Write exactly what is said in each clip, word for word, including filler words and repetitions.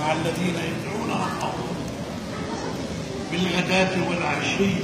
مع الذين يدعون ربهم بالغداة والعشي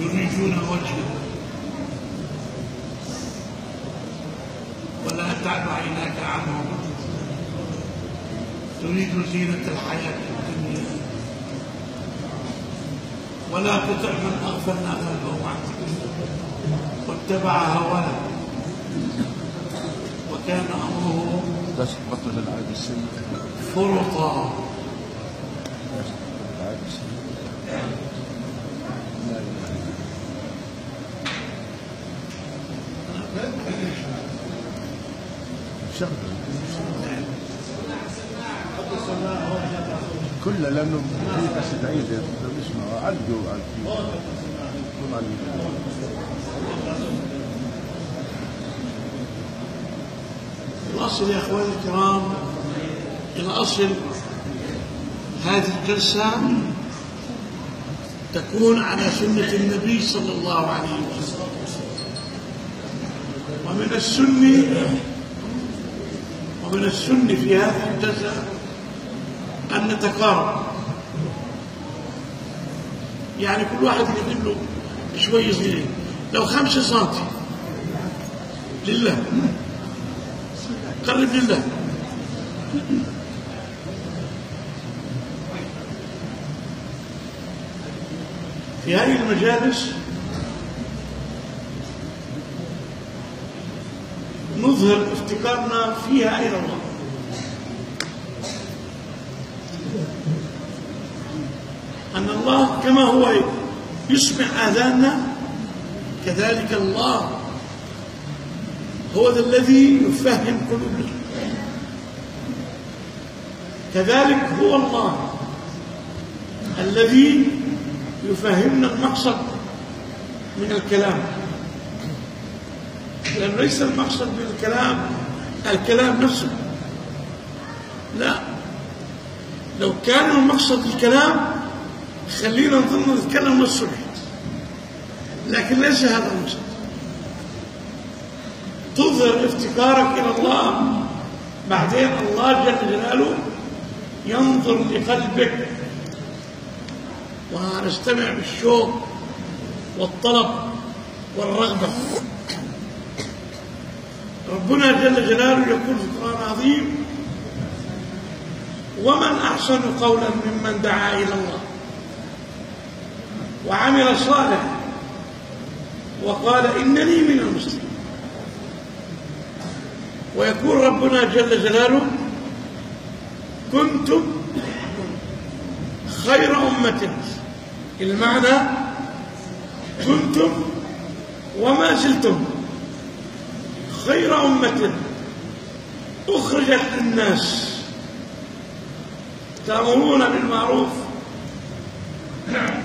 يريدون وجهه ولا تعد عيناك عنهم تريد زينة الحياة الدنيا ولا تطع من أغفلنا قلبه عن ذكرنا واتبع هواه وكان أمره فرطا. كله لانه في بس تعيد لو اسمه عنده الاصل يا اخواني الكرام، الاصل هذه الجلسه تكون على سنه النبي صلى الله عليه وسلم، ومن السن ومن السن في هذه الجلسه أن نتقارب، يعني كل واحد يقدم له شوية صغيرين لو خمسة سنتي لله، قرب لله. في هذه المجالس نظهر افتكارنا فيها إلى الله، أن الله كما هو يسمع آذاننا كذلك الله هو ذا الذي يفهم قلوبنا، كذلك هو الله الذي يفهمنا المقصد من الكلام، لأن ليس المقصد من الكلام الكلام نفسه، لا، لو كان المقصد الكلام خلينا نظن نتكلم للصبح، لكن ليس هذا المقصد. تظهر افتقارك الى الله، بعدين الله جل جلاله ينظر لقلبك ونستمع بالشوق والطلب والرغبه. ربنا جل جلاله يقول في القران العظيم: ومن احسن قولا ممن دعا الى الله وعمل صالحا وقال إنني من المسلمين. ويقول ربنا جل جلاله: كنتم خير أمة. المعنى كنتم وما زلتم خير أمة أخرجت للناس تأمرون بالمعروف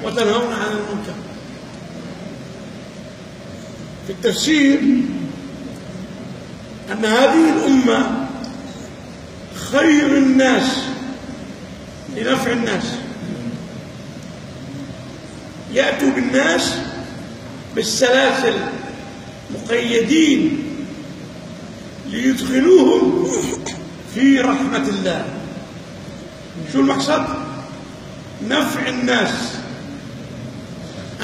وتنهون عن المنكر. في التفسير أن هذه الأمة خير الناس لنفع الناس، يأتوا بالناس بالسلاسل مقيدين ليدخلوهم في رحمة الله. شو المقصد؟ نفع الناس،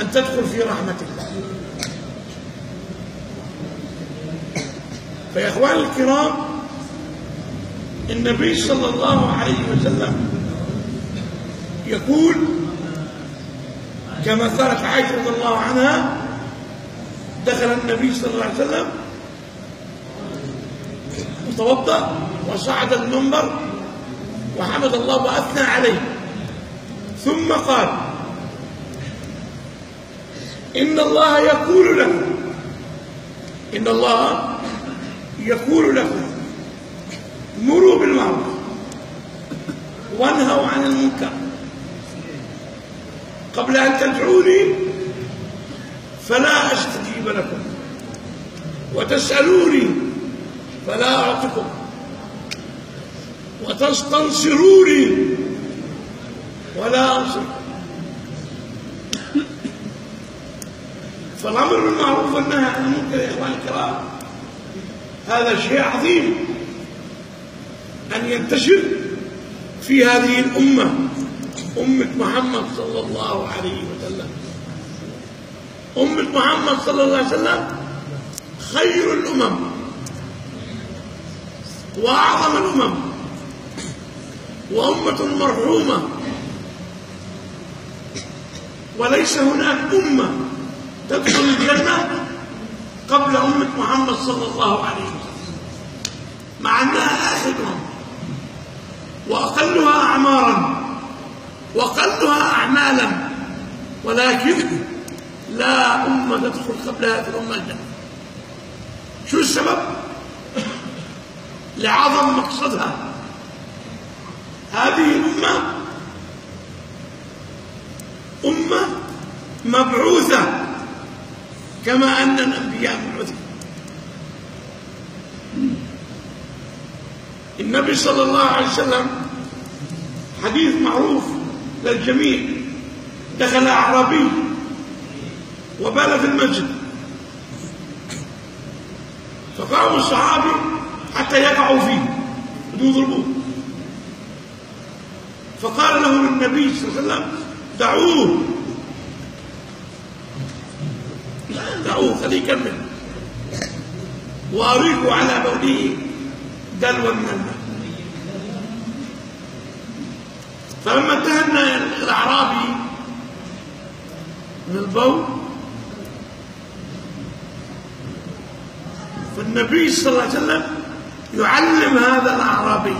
أن تدخل في رحمة الله. فيا إخواني الكرام، النبي صلى الله عليه وسلم يقول كما ثبت عن عائشة رضي الله عنها: دخل النبي صلى الله عليه وسلم وتوضأ وصعد المنبر وحمد الله وأثنى عليه، ثم قال: إن الله يقول لكم إن الله يقول لكم مروا بالمعروف وانهوا عن المنكر قبل أن تدعوني فلا أستجيب لكم وتسألوني فلا أعطكم وتستنصروني ولا أنصركم. فالأمر بالمعروف والنهي عن المنكر يا إخواني الكرام هذا شيء عظيم أن ينتشر في هذه الأمة، أمة محمد صلى الله عليه وسلم. أمة محمد صلى الله عليه وسلم خير الأمم وأعظم الأمم وأمة مرحومة، وليس هناك أمة تدخل الجنة قبل أمة محمد صلى الله عليه وسلم، مع أنها آخرهم وأقلها أعمارا وأقلها أعمالا، ولكن لا أمة تدخل قبلها في الأمة الجنة. شو السبب؟ لعظم مقصدها. هذه الأمة أمة مبعوثة كما أن الأنبياء مبعوثين. النبي صلى الله عليه وسلم حديث معروف للجميع، دخل أعرابي وبال في المسجد، فقام الصحابي حتى يقعوا فيه ويضربوه، فقال لهم النبي صلى الله عليه وسلم: دعوه دعوه خليه يكمل، وأريقوا على بوله دلوا من الماء. فلما انتهى الأعرابي من البول، فالنبي صلى الله عليه وسلم يعلم هذا الأعرابي،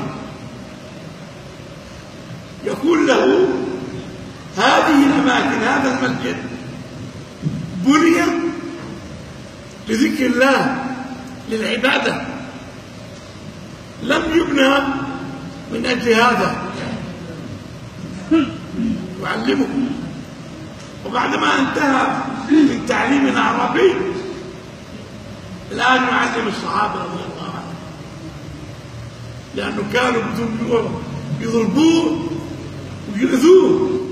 يقول له: هذه الأماكن، هذا المسجد بني لذكر الله للعبادة، لم يبنى من أجل هذا. يعلمه. وبعدما انتهى من تعليم الأعرابي، الآن يعلم الصحابة رضي الله عنهم، لأنه كانوا يضربوه ويؤذوه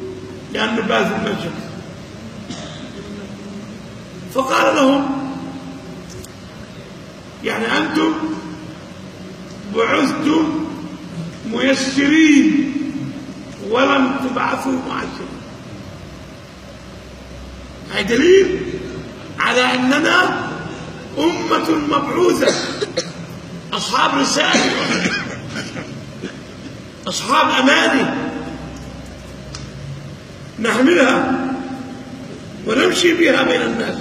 لأنه بال في المسجد. فقال لهم: يعني أنتم بعثتم ميسرين ولم تبعثوا معسرين. هذا دليل على أننا أمة مبعوثة، أصحاب رسالة، أصحاب أمانة نحملها ونمشي بها بين الناس،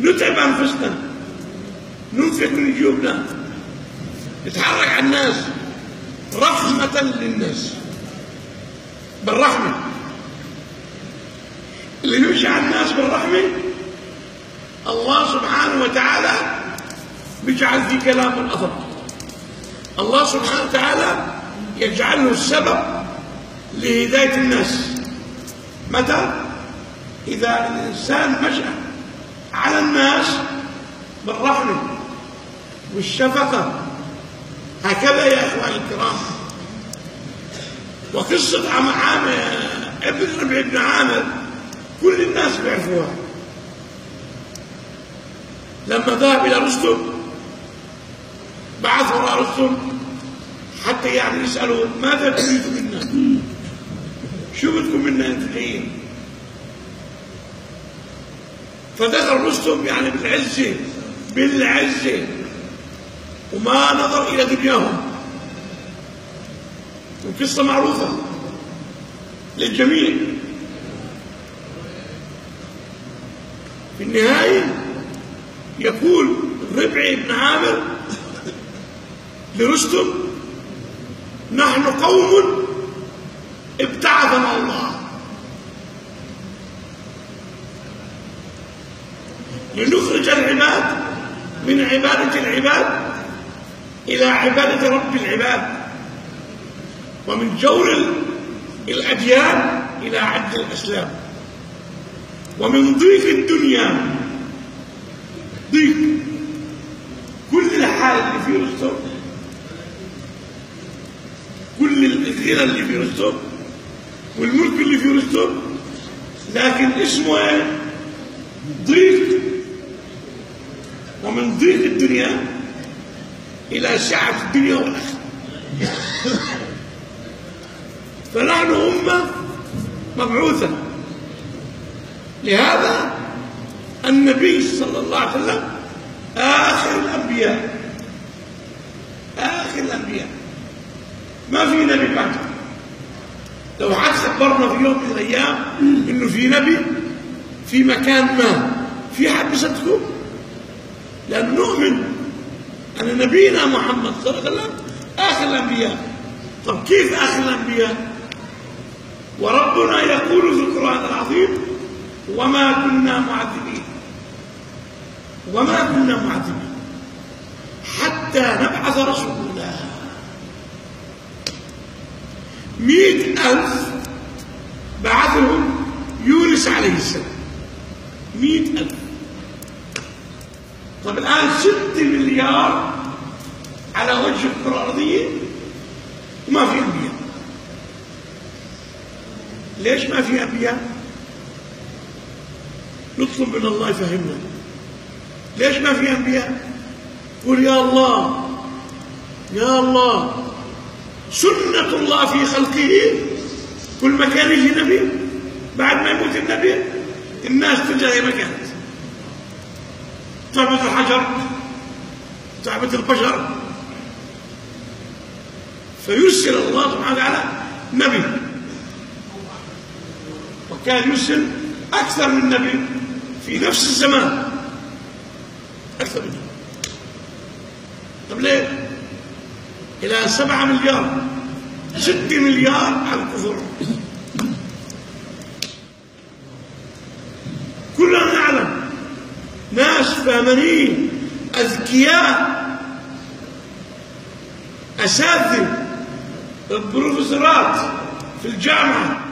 نتعب أنفسنا، ننفق من جيوبنا، نتحرك على الناس رحمة للناس، بالرحمة. اللي يمشي على الناس بالرحمة الله سبحانه وتعالى بيجعل في كلامه الأثر، الله سبحانه وتعالى يجعله السبب لهداية الناس. متى؟ إذا الإنسان مشى على الناس بالرحمة والشفقة. هكذا يا إخواني الكرام، وقصة عم عامر ابن ربيع بن عامر كل الناس بيعرفوها. لما ذهب إلى رستم بعث وراء رستم حتى يعني يسألوا: ماذا تريدوا منا؟ شو بدكم منا أنتم الحين؟ فدخل رستم يعني بالعزة بالعزة وما نظر إلى دنياهم، وقصة معروفة للجميع. في النهاية يقول ربعي بن عامر لرستم: نحن قوم ابتعثنا الله لنخرج العباد من عبادة العباد إلى عبادة رب العباد، ومن جور الأديان إلى عدل الأسلام، ومن ضيق الدنيا ضيق كل الحال اللي في رستم، كل الغنى اللي في رستم والملك اللي في رستم، لكن اسمه ايه؟ ضيق. ومن ضيق الدنيا إلى سعة الدنيا والآخرة. فنحن أمة مبعوثة. لهذا النبي صلى الله عليه وسلم آخر الأنبياء، آخر الأنبياء، ما في نبي بعد. لو حسبنا في يوم من الأيام إنه في نبي في مكان ما، في حد بيصدقه؟ لأن نؤمن أن نبينا محمد صلى الله عليه وسلم آخر الأنبياء. طب كيف آخر الأنبياء؟ وربنا يقول في القرآن العظيم: وما كنا معذبين، وما كنا معذبين حتى نبعث رسولا. مئة ألف بعثهم يونس عليه السلام، مئة ألف. طب الآن ستة مليار على وجه الكرة الأرضية وما في أنبياء. ليش ما في أنبياء؟ نطلب من الله يفهمنا ليش ما في أنبياء. قل يا الله يا الله، سنة الله في خلقه، كل مكان يجي نبي. بعد ما يموت النبي الناس ترجع زي ما كانت، تعبد الحجر، تعبد البشر. فيرسل الله سبحانه وتعالى نبي، وكان يرسل أكثر من نبي في نفس الزمان، أكثر من نبي. طب ليه؟ إلى سبعة مليار، ستة مليار على الكفر. كلنا نعلم ناس فهمانين أذكياء، أساتذة، بروفيسورات في الجامعة،